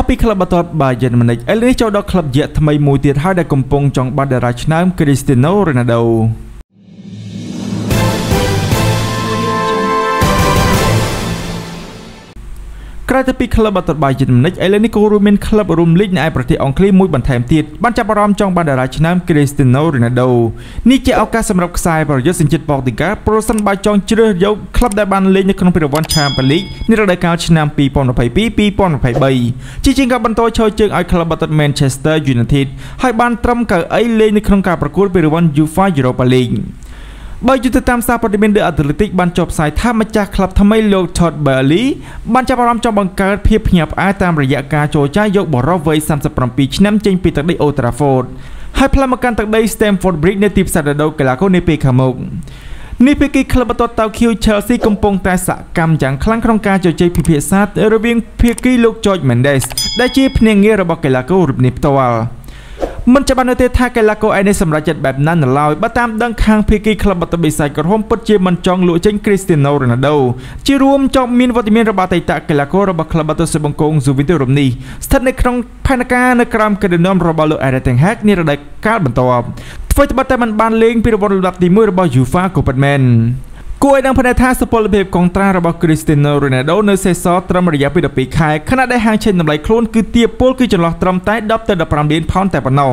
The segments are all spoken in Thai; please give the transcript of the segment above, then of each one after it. อภิคลับตอดบาเยนมันเอลิเจ้าดอกคลับเยะทำไมมูติดให้ได้กำปองจองบาดราชนามคริสเตียโนโรนัลโดใครจะปีคลับตอดบาเยนมันเอลินิโกรูเมนคลับรูมลิกในประเทศอังกฤษมุ่ยบันเทิงติดบัญชาปรามจองบาดราชนามคริสเตียโนโรนัลโดนี่จะเอาการสำหรับสายประยุทธ์สินจิตปอกติกาโปรสันบาจองเจริญยกคลับได้บันเล่นในครั้งพิธีวันแชมเปี้ยนลีกในรายการชนะปีปอนด์ภัยปีปอนด์ภัยใบจริงๆกับบรรทอยเชยเจอไอคลับบัตแมนเชสเตอร์ยูไนเต็ดให้บันตรมกับไอเล่นในครั้งการประกวดพิธีวันยูฟ่ายูโรปาลีกบจุดตามซาปฏิเบนเดอร์อัตเลติกบันจบสายท่ามาจากคลับทำให้โลกช็อตเบอร์ลี่บันจะปรามจอมบังเกิดเพียบเพียบอาตามระยะการโจจ่ายยกบอลรอบวัย38ปีชนะจริงปีตักได้โอตราฟอร์ดให้พลังการตักได้สเตมฟอร์ดบริกในทีมซาดาโดกลาโกในปีขมกนี่เป็นกีคลับตัวเตาคิวเชลซีกำปงแต่สะกรรมอย่างคลั่งครองการเจาะใจพิเภกซาตระเบียงเพียกีลูกจอร์จแมนเดสได้ชี้เพียงเงยระบบกลาโกรูปนิปตัวมันจะบันเทิงท่ากลาโกไอในสำหรับจัดแบบนั้นเราบัตตามดังคางเพียกีคลับตัวเบสายกระห้องปัจเจมันจองลุยเจนคริสเตียโนโรนัลโดจีรวมจองมินวัติเมียนระบาดไตตะกลาโกระบบคลับตัวเซบังกงซูวินเตอร์รูมนีสถานในครองพนักงานในกรามกระดิ่งน้ำระบาดลุยไอเดตังแฮกนี่ระดับการบันตัวไฟตบัตมันบานเล้งพิรบอลดับตีมือระบายยูฟ่าโคเปนแมนกู้ไอ้ดังพนักท่าสปอร์ตเบบกองตราระบายคริสเตียโนโรนัลโดเนเซซอตรัมระยะปีดับปีขายขณะได้ห่างเช่นน้ำไหลโคลนคือเตียโป้คือจนหลอกตรัมใต้ดับแต่ดับปรามเด่นพร้อมแต่ปนเอา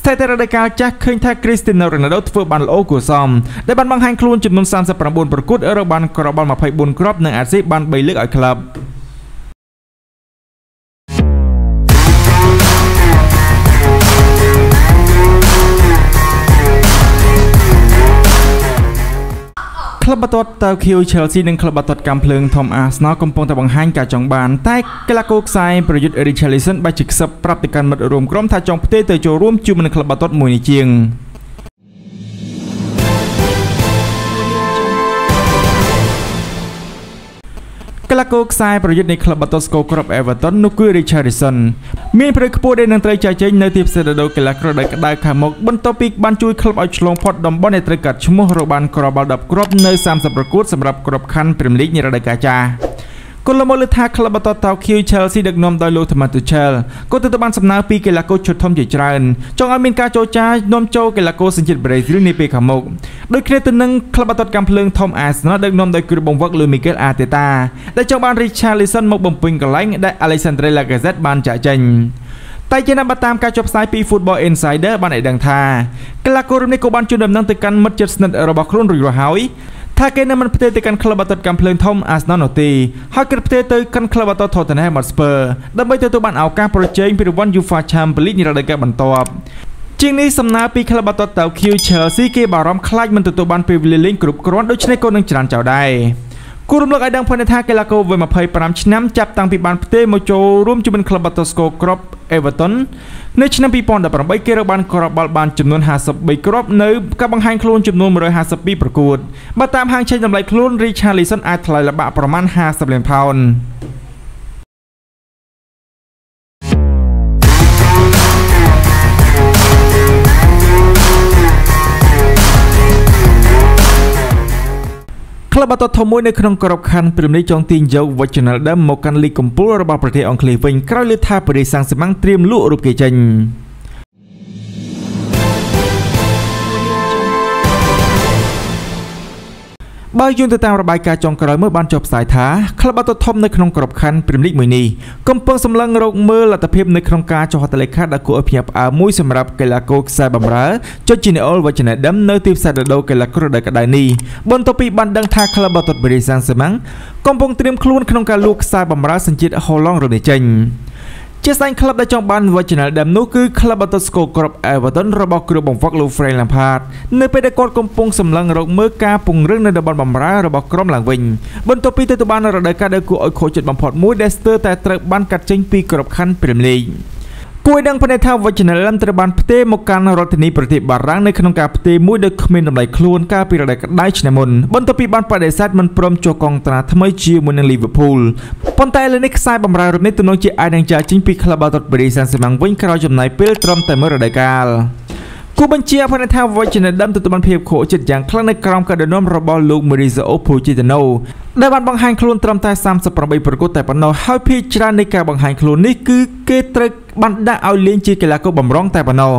สเตตรายการจะเคลื่อนท่าคริสเตียโนโรนัลโดเฟิร์บันโลกูซอมได้บันบังแห่งโคลนจุดนนซานสปาร์บอลประกุดเอรบันกรบันมาไพ่บอลกรอบหนึ่งอาซีบันใบเลือกไอ้ครับคลับบัตรเตาคิวเชลซีหนึ่งคลับบัตรกำเพลิงทอมอาร์สนอลกำปงตะบังหันกาจองบานใต้กลาโกกไซประยุทธ์เอริชาลิสันใบจึกสับปรับติการมัดรวมกล้องทาจองเตเตโจร่วมจูมันคลับบัตรมวยในเจียงกลาโกกไซประยุทธ์ในคลับบัตรสกอร์กรับเอเวอร์ตันนุกุเอริชาลิสันมีประกบด้วยนักเตะใจเจนในทีมเซดาโดกลาโกได้กระไดขามกบนโตปิกบันจุยคลับเอาชลงพอดดอมบอลในตรกัดชั่วโมงโรบันกรอบดับกรอบใน30ประกุดสำหรับกรอบคันพรีเมียร์ลีกในระดับกาจากลมฤทาคลับบัตรเตาคิวเชลซีดักนมโดยลูธมาตุเชลก็ติดตามสำนักปีกลาโกชุดทอมจิจรันจงอเมริกาโจจานมโจกลาโกสินจิตเบรซิลในปีขามกโดยเครตันนึงคลับบัตรกำเพลิงทอมอาร์สนอลดักนมโดยกรุบงวักลูมิเกลอาร์เตตาได้จงบานริชาร์ลิสันมกบงปิงกลายได้อเล็กซานเดรลากาเซตบานจ่าเจนแต่เจนนำตามการจบสายปีฟุตบอลอินไซเดอร์บ้านไอดังทากลาโกรุ่มในโกบันจุดดำนั่งติดกันมัดเจ็ดสนัดอราบครุ่นรุ่ยหายถ้าเกณฑ์นั้นมันเตะติดกันคลับบัตรการเพลิงทอมอาร์เซนอลตีหากเกิดเตะติดกันคลับบัตรทอตเทนแฮมฮอตสเปอร์ดับเบิลตัวบันเอาการโปรเจกต์พิรุวันยูฟาแชมเปี้ยนลีกในรายการบันตัวจริงนี้สำนักปีคลับบัตรเตาคิวเชลซีเกบารอมคลาดมันตัวบันพิวเลลิงกรุ๊ปกรอนโดยใช้กลนังจรันเจ้าได้กูรุมลกไอดังพนักท่าเกลาโกเวมาเพย์ปรามชนะจับตังปีบันเตะโมโจร่วมจุบันคลับบัตรสกอร์กรอบเอเวอร์ตันในชนะปีปอนดับปรามใบเกลบันกรอบบอลบันจำนวน50ใบกรอบในกำบังหันโคลนจำนวน150ปีประกวดมาตามหางเชนจำไรโคลนริชาร์ลิสันไอทลายระบะประมาณ50เหรียญพอนด์คลับตัวทอมมวยในครองกรอบคันเป็นในจองตีนเยาววัชนาดัมโมกันลีกัมปูระบาประเทศอังกฤษเป็นคราวเลือดท่าประเดี๋ยวสังสมังเตรียมลุรุกเกจันบางยุนตามระบายการจองกระไรเมื่อบานจบสายท้าคลับตัวทอมในครองกรอบคันเป็นลิกมือนี้กำปองสำลังโรคเมื่อลัตเพียบในครองการจอหัตเลขาดากูอภิยบอามุยสำหรับเกลาโกซาบัมราจอจินเอลวัชนาดัมเนติฟซาดาโดเกลากรดากดานีบนตปีบันดังท่าคลับตัวบริสังสมังกำปองเตรียมคลุ้นครองการลูกซาบัมราสัญจิตฮอลลองโรเนจันเจสันคลับได้จองบันวัชนาดัมนุคือคลับบัตสโกกรอบเอเวอร์ตันระบบกระบอกฟักลูเฟรนลัมพาร์ดในไปได้กอดกำปงสำลังรกเมื่อกาปุ่งเรื่องในดับบอลบัมราระบบกรอบหลังวิงบนตัวปีตัวบันระดับการได้กูออยโคจิตบัมพอดมูดเดสเตอร์แต่ตระบันกัดเจงปีกรอบคันเปลี่ยนเลยกวยดังภายในท่าวัชนาดัมตระบันเตะมการรถนีประเทศบารังในขนมกาเตะมูดเดคเมนไหลคลวนกาปีระดับได้ชนะมนบนตัวปีบันปาเดซัดมันพร้อมโจกองตราทำไมเชียร์มันในลิเวอร์พูลปอนไตเลนิกไซบัมรารในตุนงจีไอดังจ่าจิงปีคลาบาตบริสันสมังวิ่งคราวจำนายเปิลตรอมแต่เมื่อระดับกาล กูบัญชีพนักงานวัชนดัมตุตมันเพียบโขจิตอย่างคลั่งในกรองกระดนมระบอลูกมริซาโอพูจิตโนได้บันบังหันคลุนตรำตาย30 ปีปรากฏแต่ปนนอเฮาพิจารณาในการบังหันคลุนนี่คือเกตระบันดาเอาเลี้ยงจีเกลาก็บ่มร้องแต่ปนนอ